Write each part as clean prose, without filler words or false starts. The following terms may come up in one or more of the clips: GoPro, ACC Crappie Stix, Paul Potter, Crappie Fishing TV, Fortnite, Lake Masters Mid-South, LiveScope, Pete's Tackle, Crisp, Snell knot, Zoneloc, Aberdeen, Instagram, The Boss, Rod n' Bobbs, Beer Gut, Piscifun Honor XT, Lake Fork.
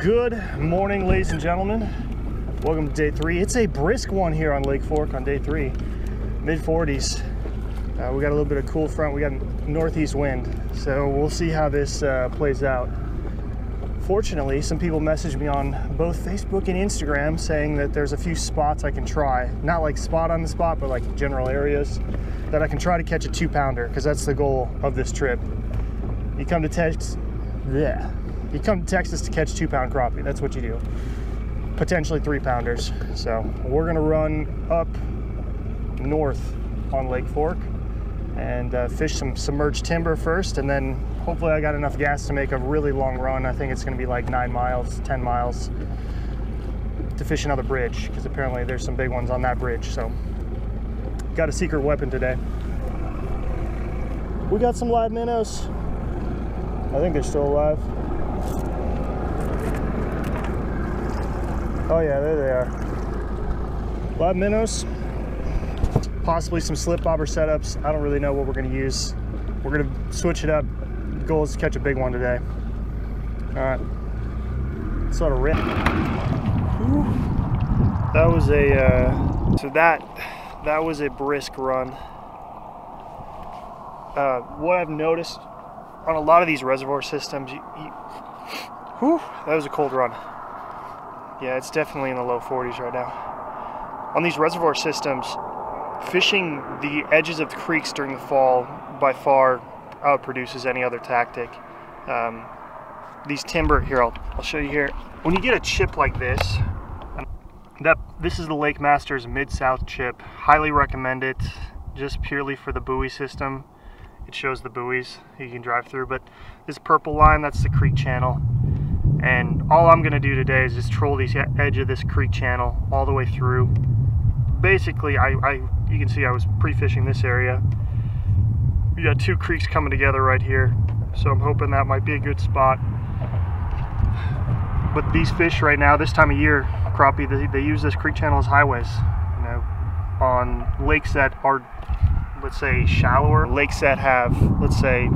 Good morning, ladies and gentlemen. Welcome to day three. It's a brisk one here on Lake Fork on day three, mid-40s. We got a little bit of cool front. We got a northeast wind, so we'll see how this plays out. Fortunately, some people messaged me on both Facebook and Instagram saying that there's a few spots I can try. Not like spot on the spot, but like general areas that I can try to catch a 2-pounder, because that's the goal of this trip. You come to Texas, yeah. You come to Texas to catch 2-pound crappie. That's what you do. Potentially 3-pounders. So we're gonna run up north on Lake Fork and fish some submerged timber first, and then hopefully I got enough gas to make a really long run. I think it's gonna be like 9 miles, 10 miles to fish another bridge, because apparently there's some big ones on that bridge. So got a secret weapon today. We got some live minnows. I think they're still alive. Oh yeah, there they are. Live minnows, possibly some slip bobber setups. I don't really know what we're gonna use. We're gonna switch it up. The goal is to catch a big one today. All right, sort of rip. That was a, that was a brisk run. What I've noticed on a lot of these reservoir systems, that was a cold run. Yeah, it's definitely in the low 40s right now. On these reservoir systems, fishing the edges of the creeks during the fall by far outproduces any other tactic. These timber, here, I'll show you here. When you get a chip like this, this is the Lake Masters Mid-South chip. Highly recommend it, just purely for the buoy system. It shows the buoys you can drive through, but this purple line, that's the creek channel. And all I'm gonna do today is just troll the edge of this creek channel all the way through. Basically, you can see I was pre-fishing this area. You got two creeks coming together right here, so I'm hoping that might be a good spot. But these fish right now, this time of year, crappie, they use this creek channel as highways. You know, on lakes that are, let's say, shallower, lakes that have, let's say,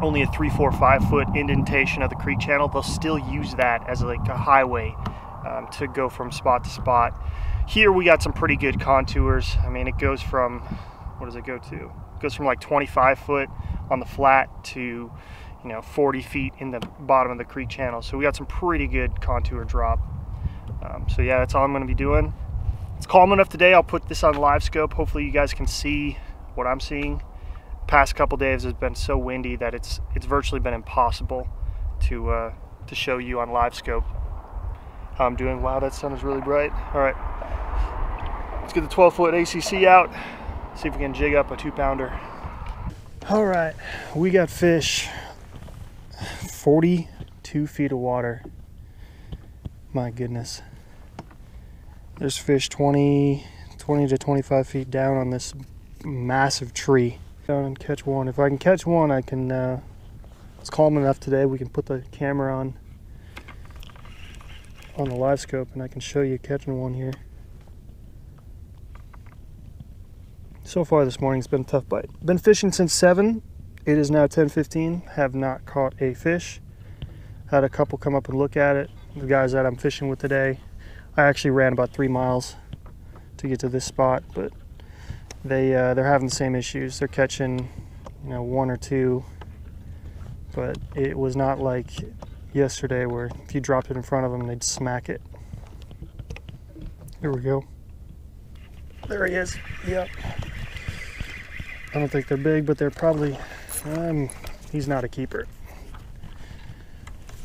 only a 3, 4, 5 foot indentation of the creek channel, they'll still use that as like a highway to go from spot to spot. Here we got some pretty good contours. I mean, it goes from, what does it go to? It goes from like 25 foot on the flat to, you know, 40 feet in the bottom of the creek channel. So we got some pretty good contour drop. So yeah, that's all I'm gonna be doing. It's calm enough today. I'll put this on LiveScope. Hopefully you guys can see what I'm seeing. Past couple days has been so windy that it's virtually been impossible to show you on LiveScope how I'm doing. Wow, that sun is really bright. All right, let's get the 12-foot ACC out, see if we can jig up a 2-pounder. All right, we got fish, 42 feet of water. My goodness, there's fish 20 to 25 feet down on this massive tree. Down and catch one. If I can catch one, I can. It's calm enough today. We can put the camera on the live scope, and I can show you catching one here. So far this morning, it's been a tough bite. Been fishing since 7. It is now 10:15. Have not caught a fish. Had a couple come up and look at it. The guys that I'm fishing with today, I actually ran about 3 miles to get to this spot, but they're having the same issues. They're catching, you know, one or two, but it was not like yesterday where if you dropped it in front of them, they'd smack it. Here we go. There he is. Yep. I don't think they're big, but they're probably, he's not a keeper.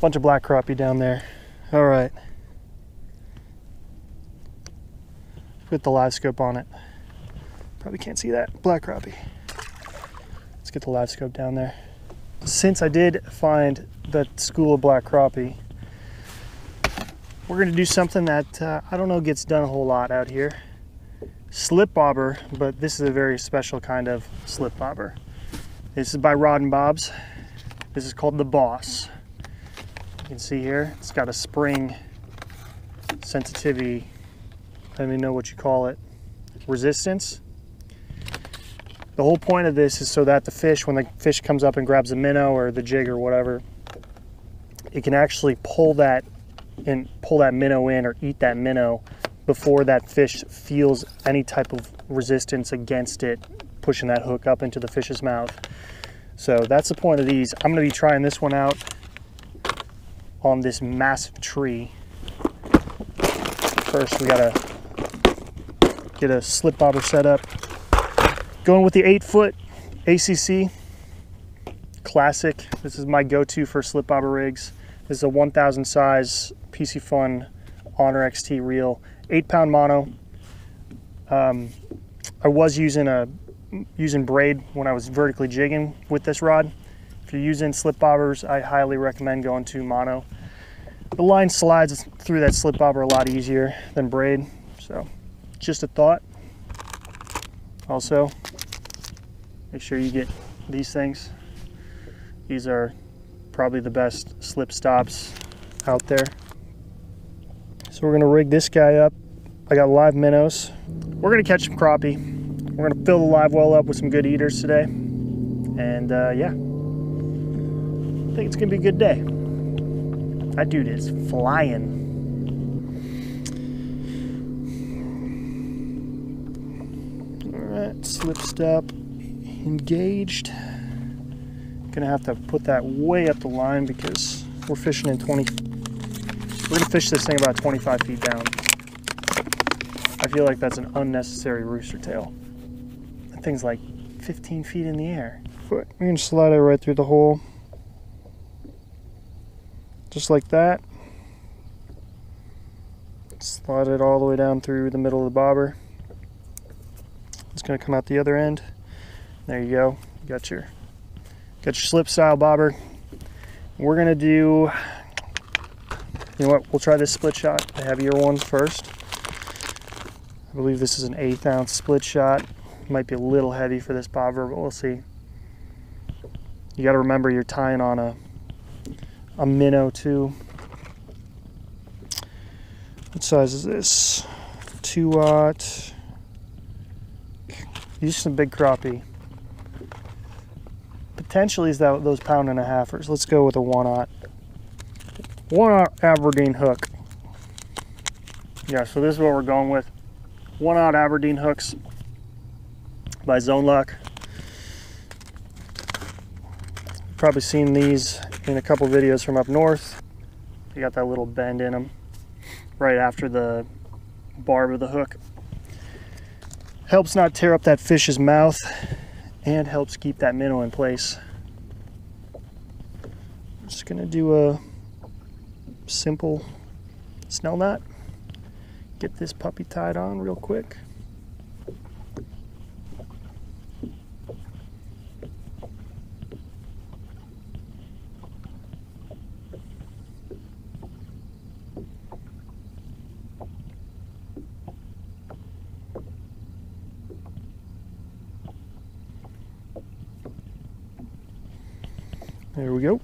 Bunch of black crappie down there. All right. Put the live scope on it. Probably can't see that. Black crappie. Let's get the live scope down there. Since I did find that school of black crappie, we're gonna do something that I don't know gets done a whole lot out here. Slip bobber, but this is a very special kind of slip bobber. This is by Rod n' Bobbs. This is called The Boss. You can see here, it's got a spring sensitivity. Let me know what you call it. Resistance. The whole point of this is so that the fish, when the fish comes up and grabs a minnow or the jig or whatever, it can actually pull that and pull that minnow in or eat that minnow before that fish feels any type of resistance against it pushing that hook up into the fish's mouth. So that's the point of these. I'm going to be trying this one out on this massive tree. First, we got to get a slip bobber set up. Going with the 8-foot ACC Classic. This is my go-to for slip bobber rigs. This is a 1,000 size Piscifun Honor XT reel, 8-pound mono. I was using braid when I was vertically jigging with this rod. If you're using slip bobbers, I highly recommend going to mono. The line slides through that slip bobber a lot easier than braid, so just a thought. Also, make sure you get these things. These are probably the best slip stops out there. So we're gonna rig this guy up. I got live minnows. We're gonna catch some crappie. We're gonna fill the live well up with some good eaters today. And yeah, I think it's gonna be a good day. That dude is flying. All right, slip stop engaged. Gonna have to put that way up the line because we're fishing in 20. We're gonna fish this thing about 25 feet down. I feel like that's an unnecessary rooster tail. That thing's like 15 feet in the air. We're gonna slide it right through the hole, just like that. Slide it all the way down through the middle of the bobber. It's gonna come out the other end. There you go. You got your. Got your slip style bobber. We're gonna do, you know what, we'll try this split shot, the heavier one first. I believe this is an 1/8 ounce split shot. Might be a little heavy for this bobber, but we'll see. You gotta remember you're tying on a minnow too. What size is this? 2-aught. These are some big crappie. Potentially is that those 1.5-pounders. Let's go with a 1-aught. 1-aught Aberdeen hook. Yeah, so this is what we're going with. 1-aught Aberdeen hooks by Zoneloc. Probably seen these in a couple videos from up north. They got that little bend in them right after the barb of the hook. Helps not tear up that fish's mouth. And helps keep that minnow in place. I'm just gonna do a simple snell knot. Get this puppy tied on real quick. There we go.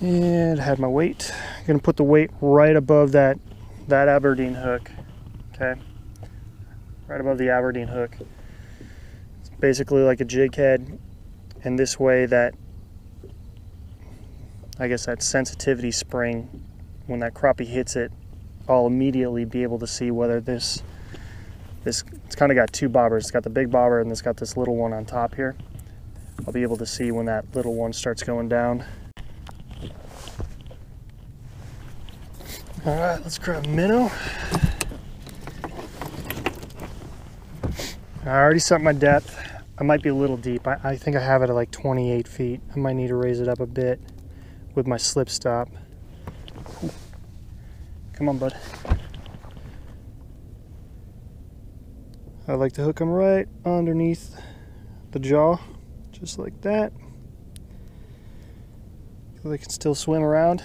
And I have my weight. I'm gonna put the weight right above that Aberdeen hook. Okay, right above the Aberdeen hook. It's basically like a jig head, and this way that, I guess that sensitivity spring, when that crappie hits it, I'll immediately be able to see whether it's kind of got two bobbers. It's got the big bobber and it's got this little one on top here. I'll be able to see when that little one starts going down. All right, let's grab a minnow. I already set my depth. I might be a little deep. I think I have it at like 28 feet. I might need to raise it up a bit with my slip stop. Come on, bud. I like to hook them right underneath the jaw, just like that. They can still swim around.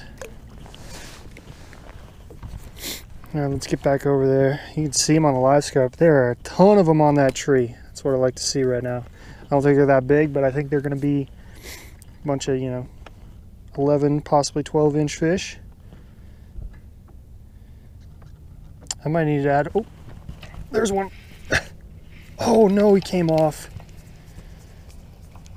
All right, let's get back over there. You can see them on the LiveScope. There are a ton of them on that tree. That's what I like to see right now. I don't think they're that big, but I think they're gonna be a bunch of, you know, 11, possibly 12-inch fish. I might need to add, oh, there's one. Oh no, he came off.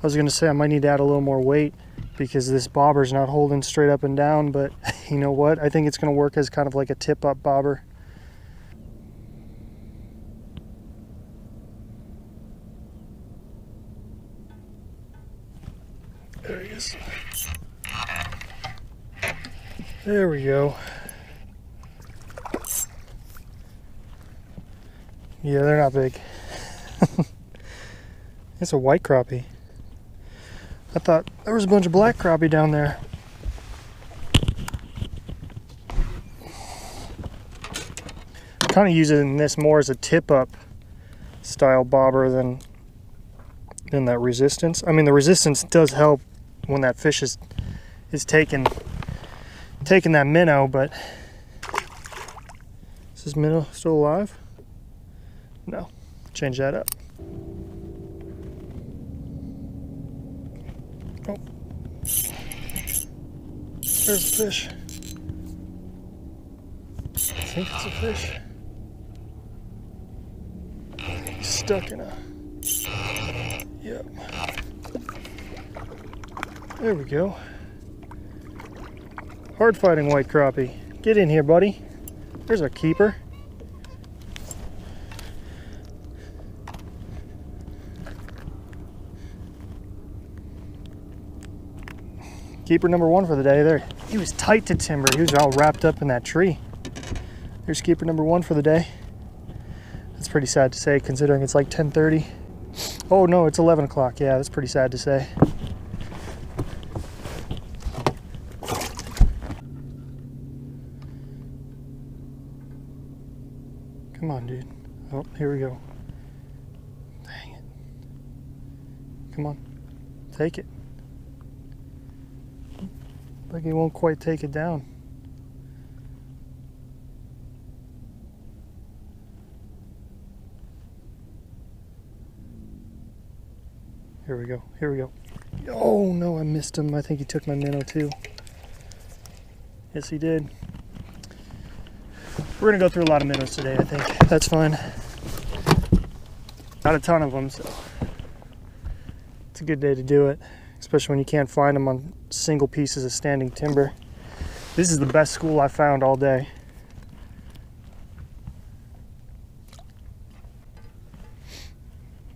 was going to say I might need to add a little more weight because this bobber's not holding straight up and down, but you know what? I think it's going to work as kind of like a tip-up bobber. There he is. There we go. Yeah, they're not big. It's a white crappie. I thought there was a bunch of black crappie down there. I'm kind of using this more as a tip-up style bobber than that resistance. I mean, the resistance does help when that fish is taking that minnow, but is this minnow still alive? No, change that up. Oh, there's a fish. I think it's a fish. He's stuck in a, yep. There we go. Hard fighting white crappie. Get in here, buddy. There's a keeper. Keeper number one for the day there. He was tight to timber. He was all wrapped up in that tree. Here's keeper number one for the day. That's pretty sad to say considering it's like 10:30. Oh no, it's 11 o'clock. Yeah, that's pretty sad to say. Come on, dude. Oh, here we go. Dang it. Come on. Take it. Like he won't quite take it down. Here we go, here we go. Oh no, I missed him. I think he took my minnow too. Yes, he did. We're gonna go through a lot of minnows today, I think. That's fine. Not a ton of them, so it's a good day to do it. Especially when you can't find them on single pieces of standing timber. This is the best school I've found all day.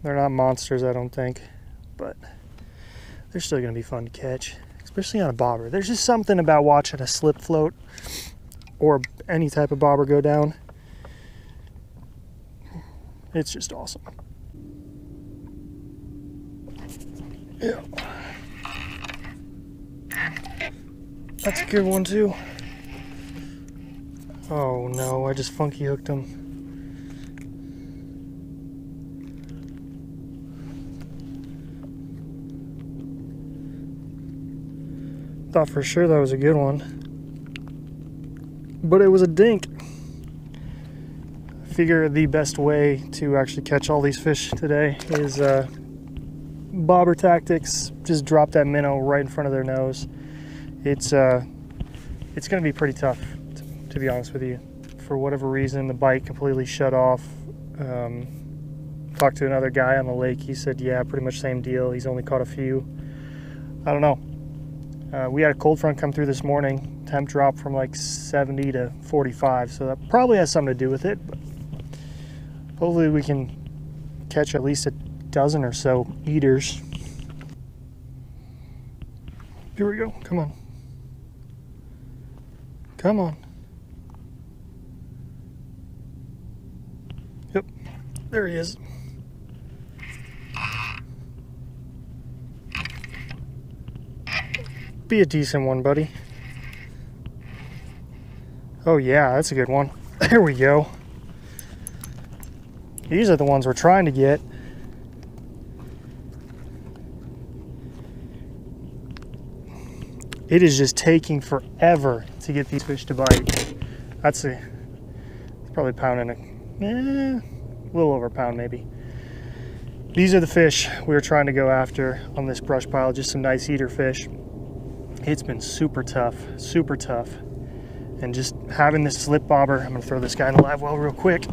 They're not monsters, I don't think, but they're still gonna be fun to catch, especially on a bobber. There's just something about watching a slip float or any type of bobber go down. It's just awesome. Yeah. That's a good one too. Oh no, I just funky hooked him. Thought for sure that was a good one. But it was a dink. I figure the best way to actually catch all these fish today is bobber tactics. Just drop that minnow right in front of their nose. It's going to be pretty tough, to be honest with you. For whatever reason, the bite completely shut off. Talked to another guy on the lake. He said, yeah, pretty much same deal. He's only caught a few. I don't know. We had a cold front come through this morning. Temp dropped from like 70 to 45, so that probably has something to do with it. But hopefully we can catch at least a dozen or so eaters. Here we go. Come on. Come on. Yep. There he is. Be a decent one, buddy. Oh yeah, that's a good one. There we go. These are the ones we're trying to get. It is just taking forever to get these fish to bite. That's a, it's probably a little over a pound maybe. These are the fish we were trying to go after on this brush pile, just some nice eater fish. It's been super tough. And just having this slip bobber, I'm gonna throw this guy in the live well real quick.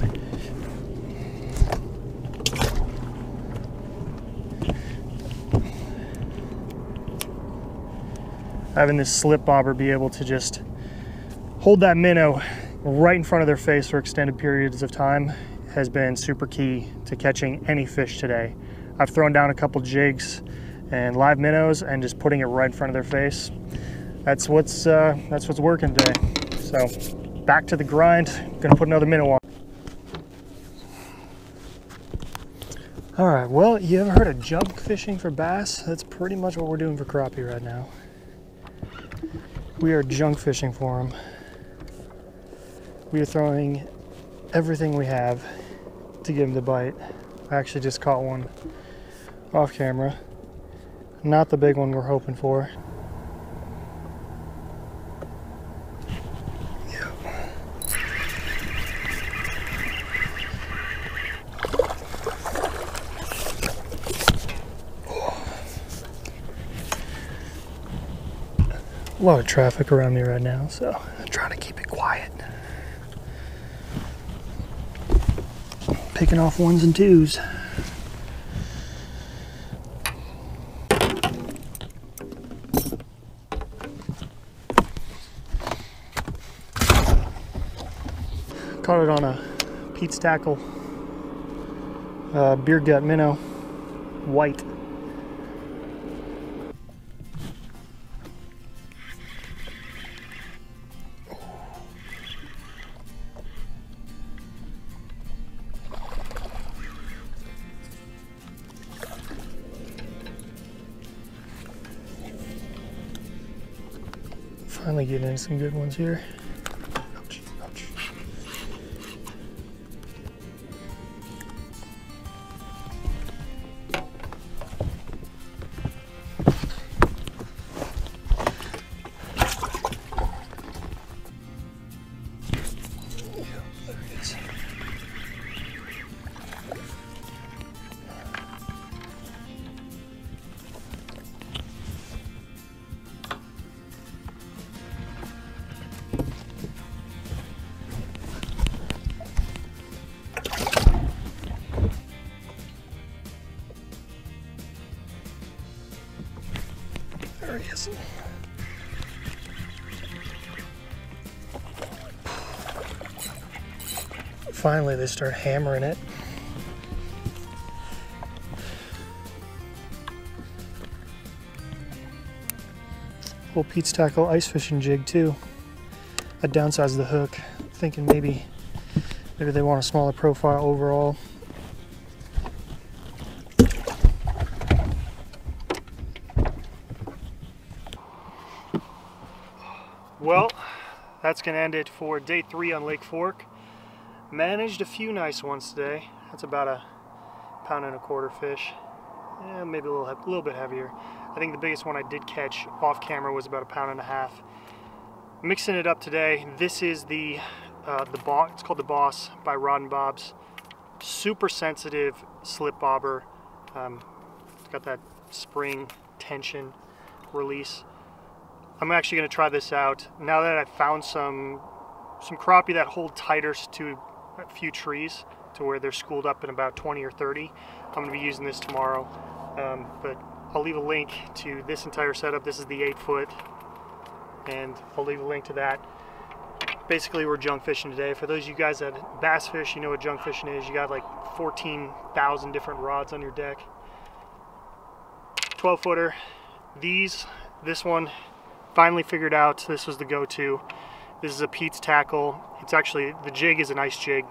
having this slip bobber be able to just hold that minnow right in front of their face for extended periods of time has been super key to catching any fish today. I've thrown down a couple jigs and live minnows and just putting it right in front of their face. That's what's working today. So back to the grind, gonna put another minnow on. All right, well, you ever heard of jump fishing for bass? That's pretty much what we're doing for crappie right now. We are junk fishing for them. We are throwing everything we have to give them the bite. I actually just caught one off camera. Not the big one we're hoping for. A lot of traffic around me right now, so I'm trying to keep it quiet. Picking off ones and twos. Caught it on a Pete's Tackle beer gut minnow, white. Finally getting in some good ones here. Ouch, ouch. Yeah, there it is. There he is. Finally, they start hammering it. Little Pete's Tackle ice fishing jig too. I downsized the hook, thinking maybe they want a smaller profile overall. Well, that's going to end it for day 3 on Lake Fork. Managed a few nice ones today. That's about a 1.25 pound fish. Yeah, maybe a little bit heavier. I think the biggest one I did catch off camera was about a 1.5 pounds. Mixing it up today. This is the Boss. It's called The Boss by Rod n' Bobbs. Super sensitive slip bobber. It's got that spring tension release. I'm actually going to try this out now that I've found some crappie that hold tighter to a few trees to where they're schooled up in about 20 or 30. I'm going to be using this tomorrow, but I'll leave a link to this entire setup. This is the 8-foot, and I'll leave a link to that. Basically, we're junk fishing today. For those of you guys that bass fish, you know what junk fishing is. You got like 14,000 different rods on your deck. 12-footer. This one, finally figured out this was the go-to. This is a Pete's Tackle. It's actually, the jig is an ice jig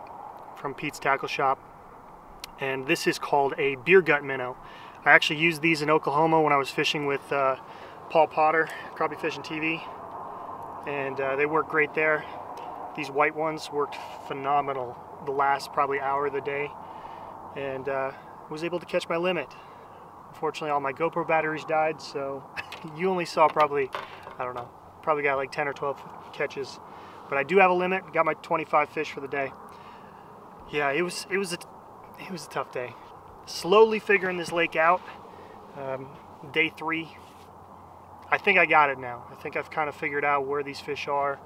from Pete's Tackle Shop. And this is called a beer gut minnow. I actually used these in Oklahoma when I was fishing with Paul Potter, Crappie Fishing TV. And they work great there. These white ones worked phenomenal the last probably hour of the day. And was able to catch my limit. Unfortunately, all my GoPro batteries died, so you only saw probably, I don't know, probably got like 10 or 12 catches, but I do have a limit. Got my 25 fish for the day. Yeah, it was a tough day. Slowly figuring this lake out. Day 3, I think I got it now. I think I've kind of figured out where these fish are,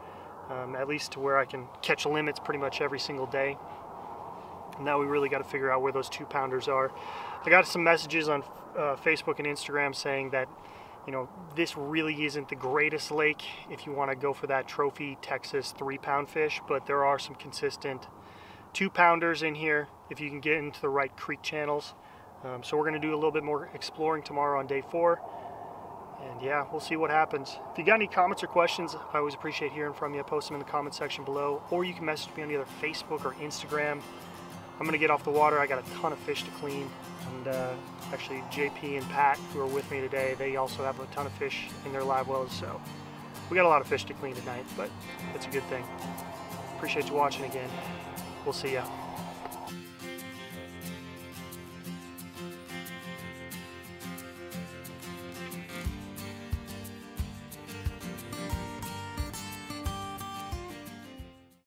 at least to where I can catch limits pretty much every single day. Now we really got to figure out where those 2-pounders are. I got some messages on Facebook and Instagram saying that you know, this really isn't the greatest lake if you want to go for that trophy Texas 3-pound fish, but there are some consistent 2-pounders in here if you can get into the right creek channels. So we're going to do a little bit more exploring tomorrow on day 4. And yeah, we'll see what happens. If you got any comments or questions, I always appreciate hearing from you. Post them in the comment section below, or you can message me on either Facebook or Instagram. I'm going to get off the water. I got a ton of fish to clean. And actually, JP and Pat, who are with me today, they also have a ton of fish in their live wells. So we got a lot of fish to clean tonight, but it's a good thing. Appreciate you watching again. We'll see ya.